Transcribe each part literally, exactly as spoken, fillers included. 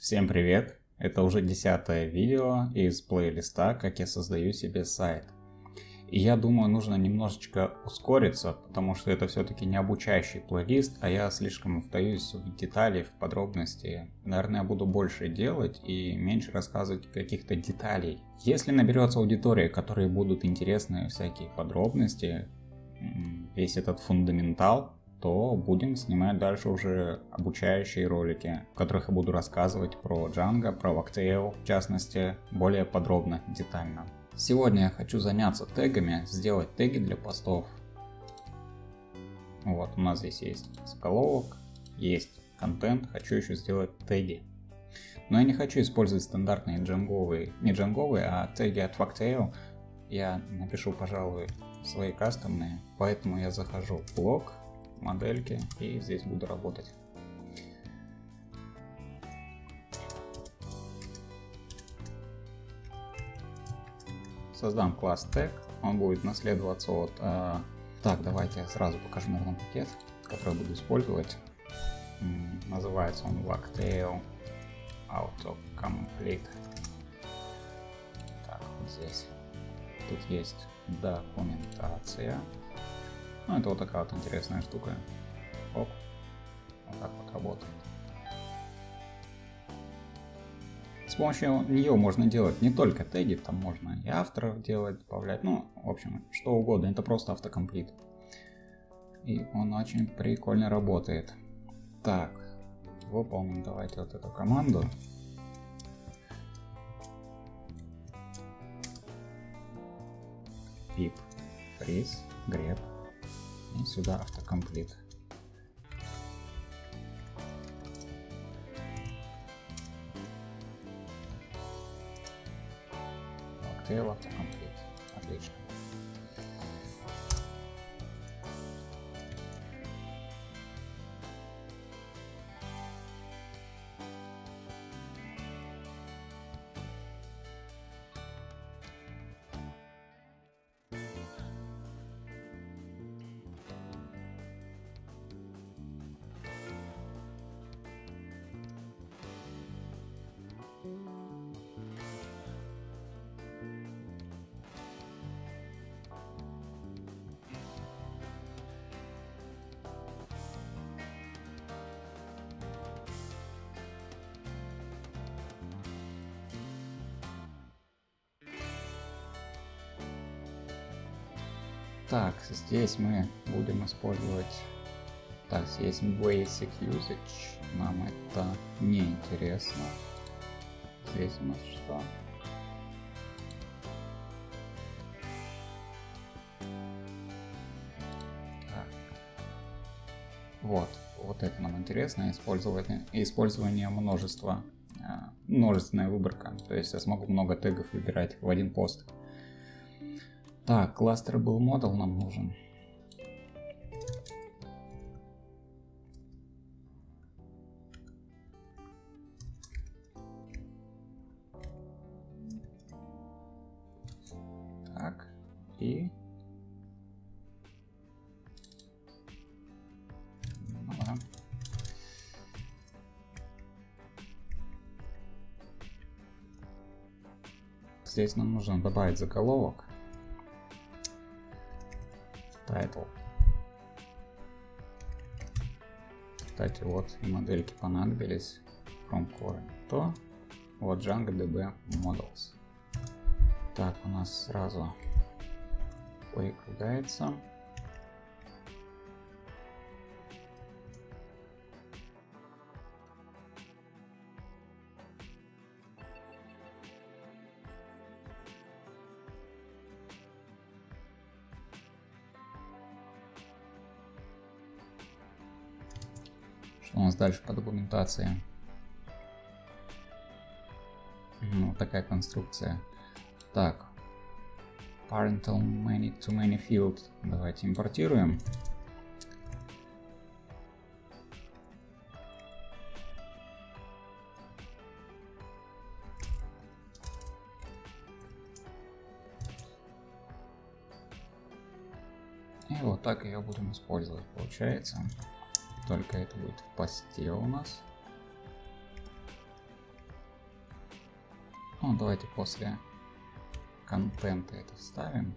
Всем привет! Это уже десятое видео из плейлиста «Как я создаю себе сайт». И я думаю, нужно немножечко ускориться, потому что это все-таки не обучающий плейлист, а я слишком вдаюсь в детали, в подробности. Наверное, я буду больше делать и меньше рассказывать каких-то деталей. Если наберется аудитория, которой будут интересны всякие подробности, весь этот фундаментал, то будем снимать дальше уже обучающие ролики, в которых я буду рассказывать про Django, про Wagtail, в частности, более подробно, детально. Сегодня я хочу заняться тегами, сделать теги для постов. Вот, у нас здесь есть заголовок, есть контент, хочу еще сделать теги. Но я не хочу использовать стандартные джанговые, не джанговые, а теги от Wagtail. Я напишу, пожалуй, свои кастомные, поэтому я захожу в блог, модельки, и здесь буду работать. Создам класс тег, он будет наследоваться от... Э, так, давайте я сразу покажу, наверное, пакет, который буду использовать. М-м, называется он Wagtail Autocomplete. Так, вот здесь. Тут есть документация. Ну, это вот такая вот интересная штука. Оп. Вот так вот работает. С помощью нее можно делать не только теги, там можно и авторов делать, добавлять, ну, в общем, что угодно. Это просто автокомплит. И он очень прикольно работает. Так, выполним давайте вот эту команду. Pip, freeze, grep. И сюда автокомплит. Wagtail автокомплит. Отлично. Так, здесь мы будем использовать, так, здесь basic usage, нам это не интересно. Здесь у нас что? Так. Вот, вот это нам интересно, использование, использование множества, множественная выборка, то есть я смогу много тегов выбирать в один пост. Так, кластер был модуль нам нужен. Так, и ну, да. Здесь нам нужно добавить заголовок. Title. Кстати, вот и модельки понадобились. From Core то. Вот Django ди би Models. Так, у нас сразу прикрутается. Что у нас дальше по документации? Ну, вот такая конструкция. Так, parental many to many field. Давайте импортируем. И вот так ее будем использовать, получается. Только это будет в посте у нас. Ну, давайте после контента это вставим.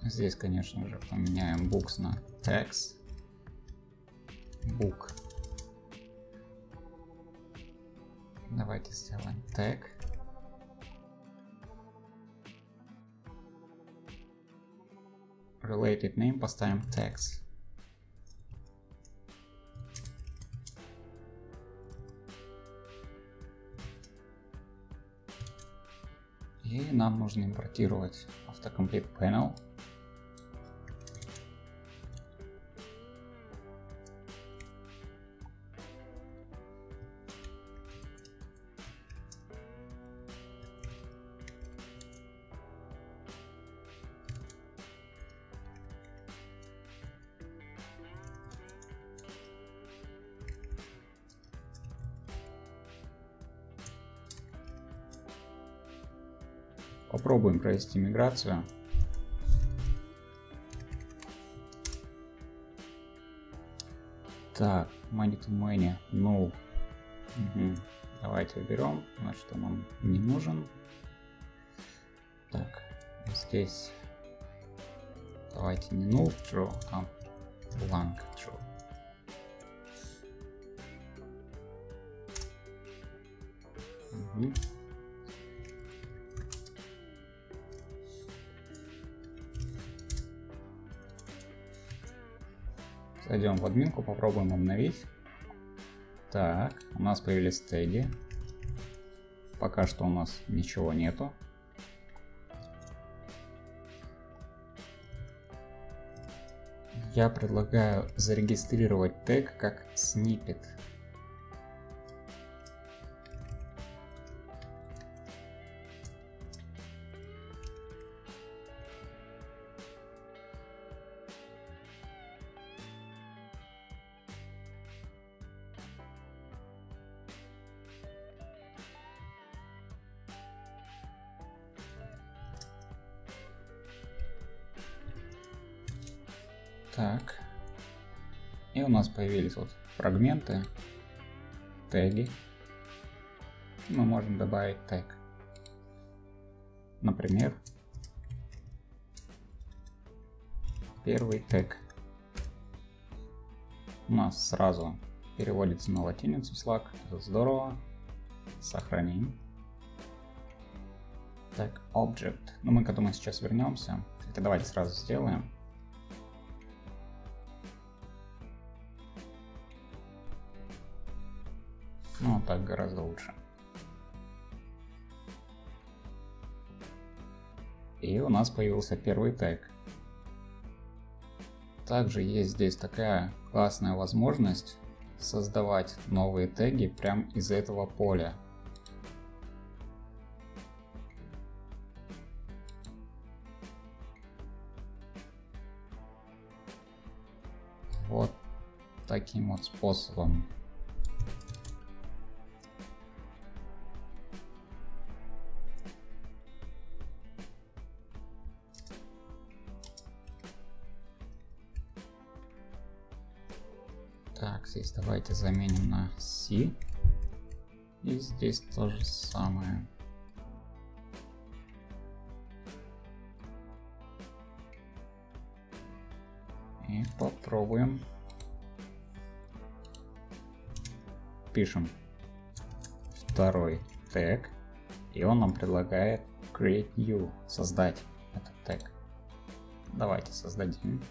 Здесь, конечно же, поменяем books на tags. Book. Давайте сделаем tag. Related name поставим tags. И нам нужно импортировать AutocompletePanel. Попробуем провести миграцию. Так, money to money, no. Угу. Давайте уберем, на что нам не нужен. Так, здесь давайте не null true, а blank true. Угу. Зайдем в админку, попробуем обновить. Так, у нас появились теги. Пока что у нас ничего нету. Я предлагаю зарегистрировать тег как snippet. Так, и у нас появились вот фрагменты, теги. Мы можем добавить тег. Например, первый тег у нас сразу переводится на латиницу Slack. Это здорово. Сохраним. Так, object. Но мы к этому сейчас вернемся. Это давайте сразу сделаем. Ну, так гораздо лучше. И у нас появился первый тег. Также есть здесь такая классная возможность создавать новые теги прямо из этого поля. Вот таким вот способом. Так, здесь давайте заменим на C. И здесь то же самое. И попробуем. Пишем второй тег. И он нам предлагает create new, создать этот тег. Давайте создадим.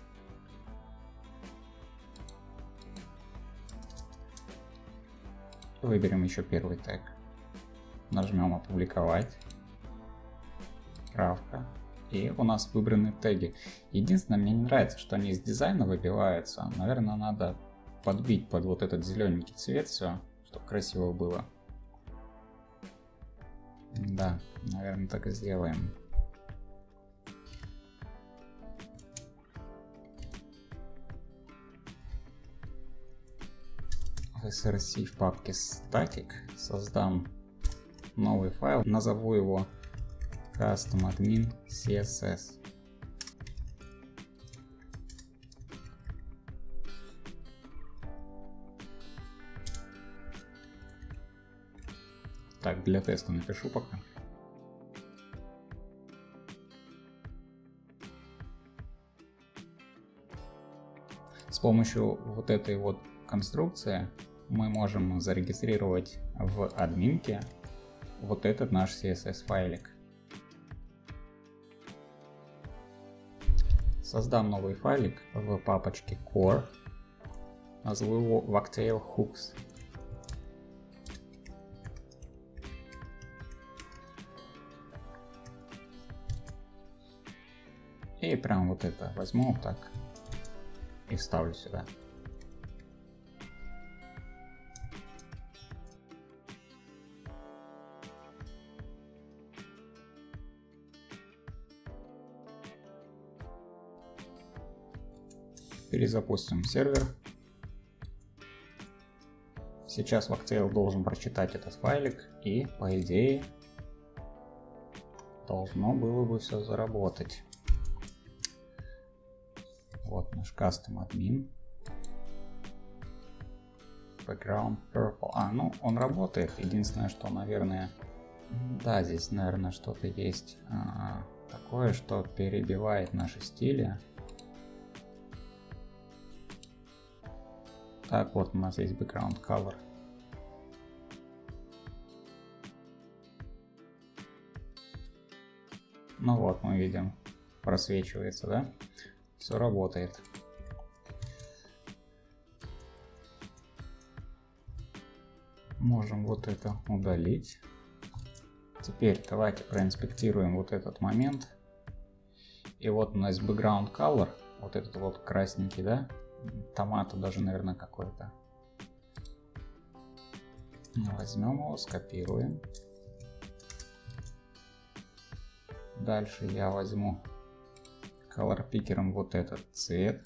Выберем еще первый тег, нажмем опубликовать, правка, и у нас выбраны теги. Единственное, мне не нравится, что они из дизайна выбиваются. Наверное, надо подбить под вот этот зелененький цвет все, чтобы красиво было. Да, наверное, так и сделаем. src в папке static, создам новый файл, назову его custom admin.css. Так, для теста напишу пока. С помощью вот этой вот конструкции мы можем зарегистрировать в админке вот этот наш си эс эс файлик. Создам новый файлик в папочке core, назову его Wagtail Hooks. И прям вот это возьму вот так и вставлю сюда. Перезапустим сервер. Сейчас Wagtail должен прочитать этот файлик, и по идее должно было бы все заработать. Вот наш custom admin. Background purple. А, ну он работает. Единственное, что, наверное, да, здесь, наверное, что-то есть а, такое, что перебивает наши стили. Так, вот у нас есть background color. Ну вот, мы видим, просвечивается, да? Все работает. Можем вот это удалить. Теперь давайте проинспектируем вот этот момент. И вот у нас background color, вот этот вот красненький, да? Томату даже, наверное, какой-то. Возьмем его, скопируем. Дальше я возьму color пикером вот этот цвет.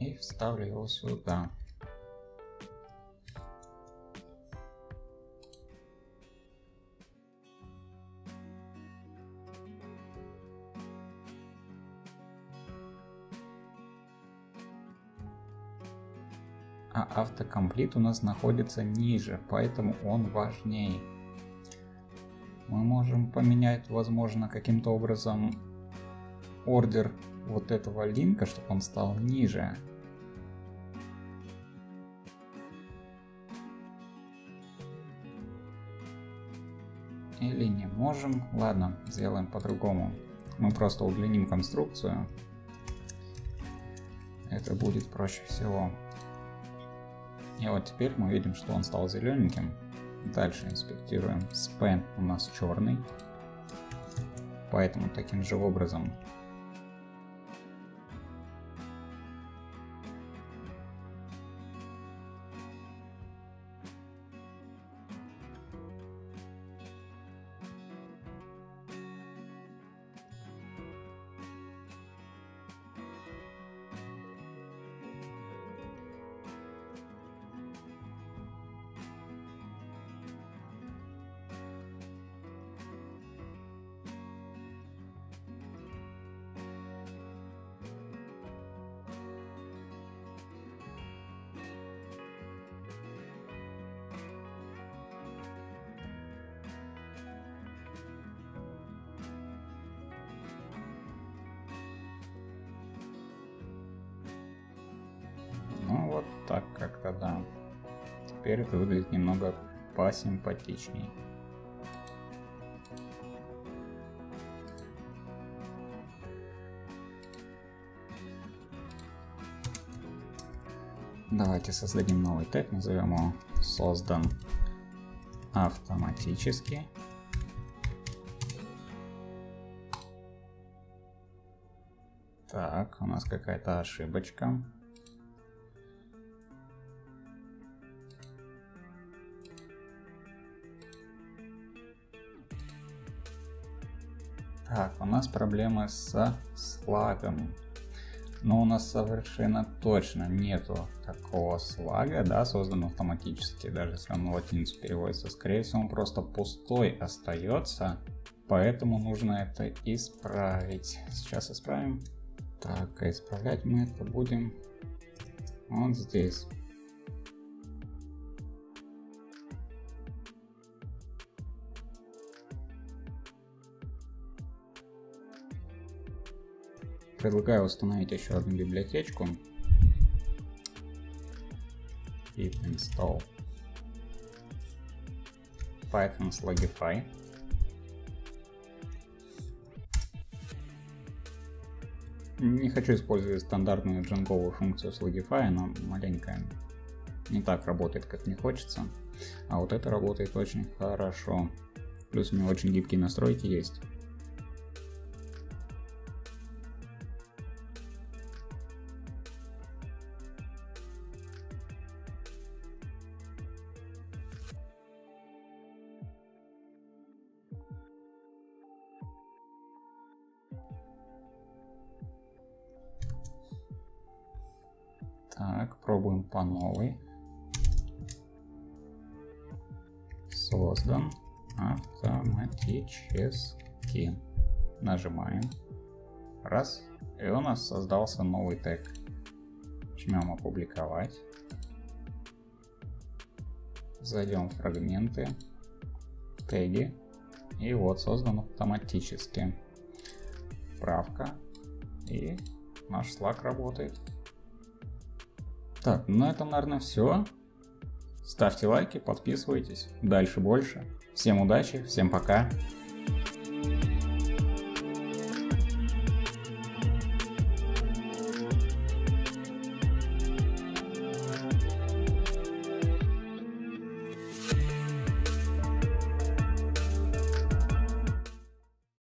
И вставлю его сюда. А автокомплит у нас находится ниже, поэтому он важнее. Мы можем поменять, возможно, каким-то образом ордер вот этого линка, чтобы он стал ниже. Или не можем. Ладно, сделаем по-другому. Мы просто удлиним конструкцию. Это будет проще всего. И вот теперь мы видим, что он стал зелененьким. Дальше инспектируем. Span у нас черный. Поэтому таким же образом. Вот так как-то, да. Теперь это выглядит немного посимпатичнее. Давайте создадим новый тег, назовем его «Создан автоматически». Так, у нас какая-то ошибочка. Так, у нас проблемы со слагом, но у нас совершенно точно нету такого слага, да, созданного автоматически, даже если он на латиницу переводится, скорее всего он просто пустой остается, поэтому нужно это исправить. Сейчас исправим. Так, а исправлять мы это будем вот здесь. Предлагаю установить еще одну библиотечку. Pip install python slugify. Не хочу использовать стандартную джанговую функцию slugify, она маленькая, не так работает, как мне хочется. А вот это работает очень хорошо. Плюс у меня очень гибкие настройки есть. Так, пробуем по новой. Создан автоматически. Нажимаем. Раз. И у нас создался новый тег. Жмем опубликовать. Зайдем в фрагменты. Теги. И вот создан автоматически. Правка. И наш слаг работает. Так, ну на этом, наверное, все. Ставьте лайки, подписывайтесь. Дальше больше. Всем удачи, всем пока.